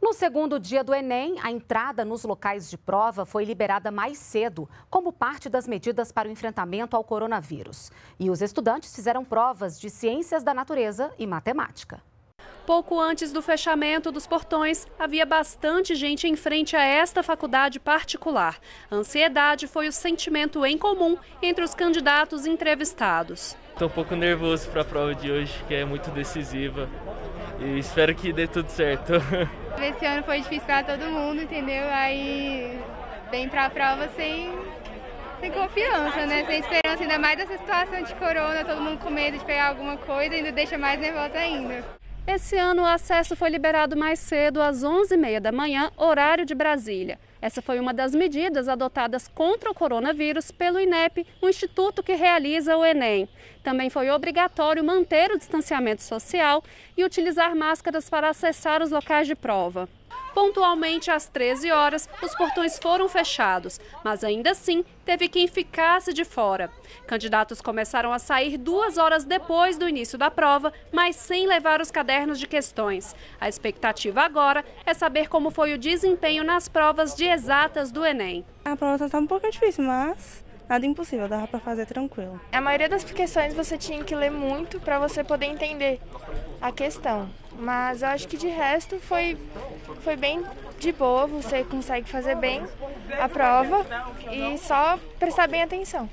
No segundo dia do Enem, a entrada nos locais de prova foi liberada mais cedo, como parte das medidas para o enfrentamento ao coronavírus. E os estudantes fizeram provas de ciências da natureza e matemática. Pouco antes do fechamento dos portões, havia bastante gente em frente a esta faculdade particular. A ansiedade foi o sentimento em comum entre os candidatos entrevistados. Estou um pouco nervoso para a prova de hoje, que é muito decisiva. E espero que dê tudo certo. Esse ano foi difícil para todo mundo, entendeu? Aí vem para a prova sem confiança, né? Sem esperança, ainda mais dessa situação de corona, todo mundo com medo de pegar alguma coisa, ainda deixa mais nervosa ainda. Esse ano o acesso foi liberado mais cedo, às 11h30 da manhã, horário de Brasília. Essa foi uma das medidas adotadas contra o coronavírus pelo INEP, o instituto que realiza o Enem. Também foi obrigatório manter o distanciamento social e utilizar máscaras para acessar os locais de prova. Pontualmente, às 13 horas, os portões foram fechados, mas ainda assim teve quem ficasse de fora. Candidatos começaram a sair 2 horas depois do início da prova, mas sem levar os cadernos de questões. A expectativa agora é saber como foi o desempenho nas provas de exatas do Enem. A prova está um pouco difícil, mas nada impossível, dava para fazer tranquilo. A maioria das questões você tinha que ler muito para você poder entender a questão, mas eu acho que de resto foi bem de boa, você consegue fazer bem a prova e só prestar bem atenção.